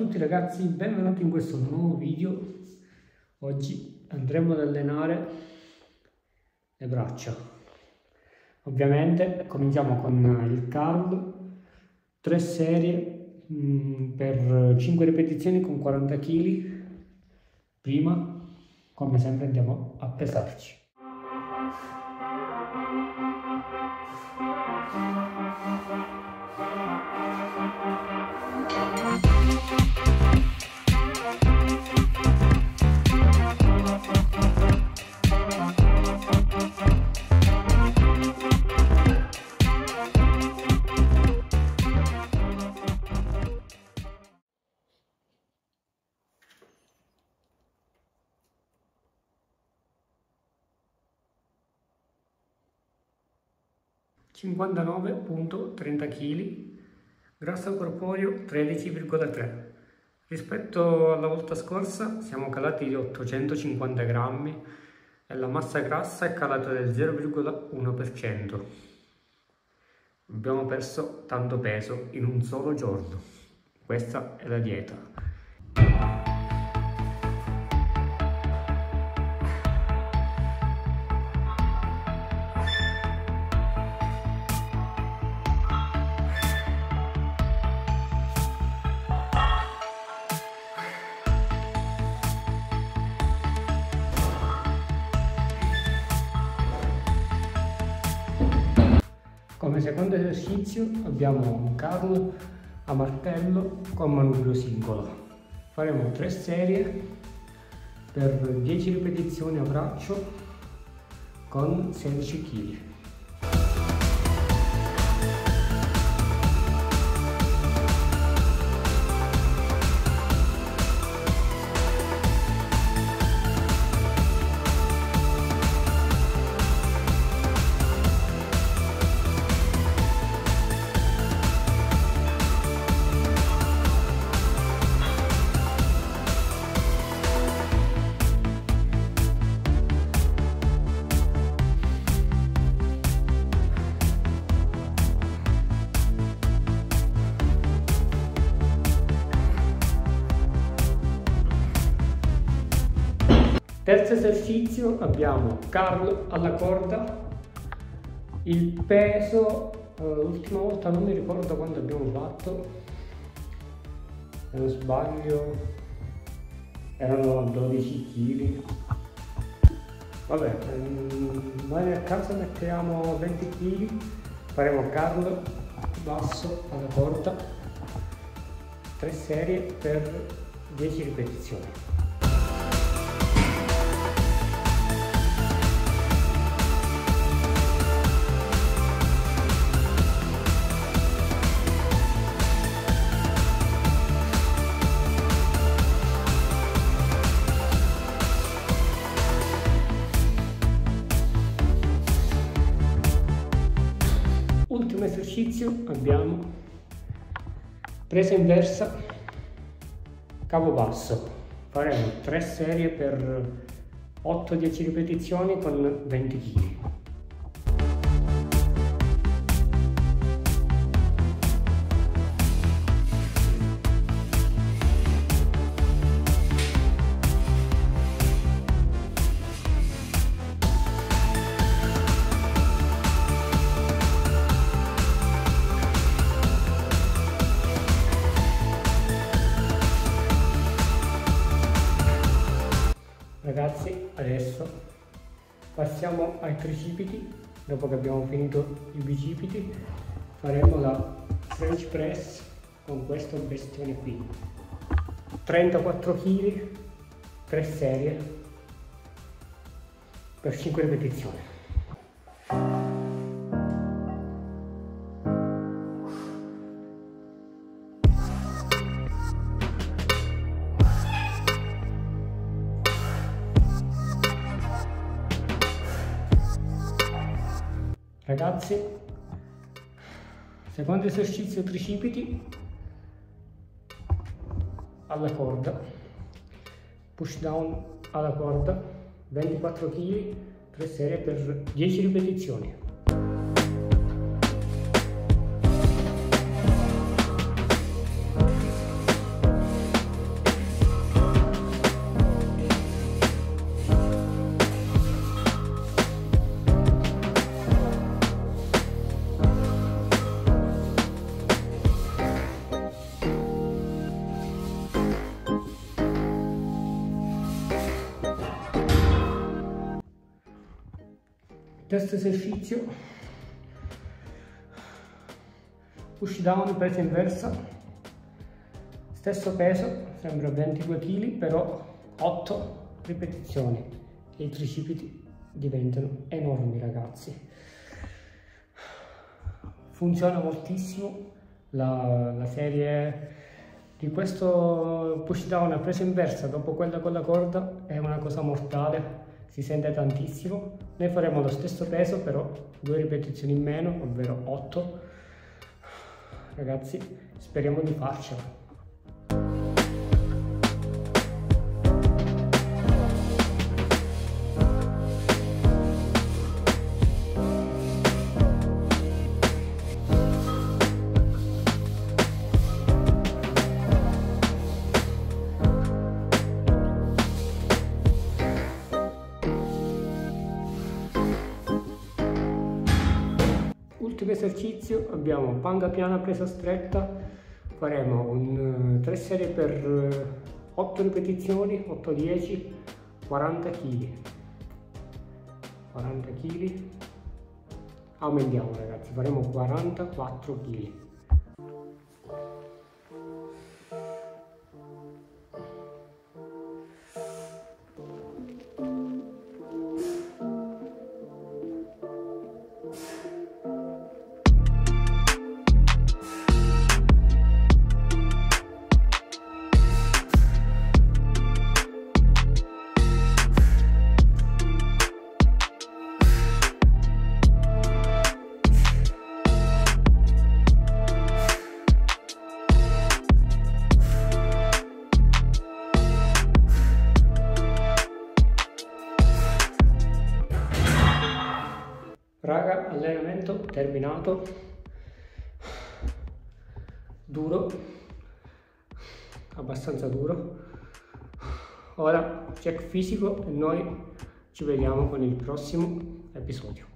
tutti ragazzi, benvenuti in questo nuovo video. Oggi andremo ad allenare le braccia. Ovviamente cominciamo con il curl, 3 serie per 5 ripetizioni con 40 kg. Prima, come sempre, andiamo a pesarci. (59,30 kg, grasso corporeo 13,3. Rispetto alla volta scorsa siamo calati di 850 grammi e la massa grassa è calata del 0,1%. Abbiamo perso tanto peso in un solo giorno. Questa è la dieta. Come secondo esercizio abbiamo un curl a martello con manubrio singolo. Faremo 3 serie per 10 ripetizioni a braccio con 16 kg. Terzo esercizio, abbiamo curl alla corda. Il peso, l'ultima volta non mi ricordo quanto abbiamo fatto, se non sbaglio erano 12 kg. Vabbè, noi nel caso mettiamo 20 kg, faremo curl basso alla corda, 3 serie per 10 ripetizioni. Esercizio, abbiamo presa inversa cavo basso. Faremo 3 serie per 8-10 ripetizioni con 20 kg. Ragazzi, adesso passiamo ai tricipiti. Dopo che abbiamo finito i bicipiti faremo la French press con questo bestione qui, 34 kg, 3 serie per 5 ripetizioni. Ragazzi, secondo esercizio tricipiti alla corda, push down alla corda, 24 kg, 3 serie per 10 ripetizioni. Terzo esercizio, push down, presa inversa, stesso peso, sembra 22 kg, però 8 ripetizioni e i tricipiti diventano enormi, ragazzi. Funziona moltissimo la serie di questo push down a presa inversa dopo quella con la corda, è una cosa mortale, si sente tantissimo. Noi faremo lo stesso peso, però 2 ripetizioni in meno, ovvero 8. Ragazzi, speriamo di farcela. Esercizio, abbiamo panca piana presa stretta, faremo 3 serie per 8 ripetizioni, 8-10, 40 kg, aumentiamo ragazzi, faremo 44 kg. Raga, allenamento terminato, duro, abbastanza duro. Ora check fisico e noi ci vediamo con il prossimo episodio.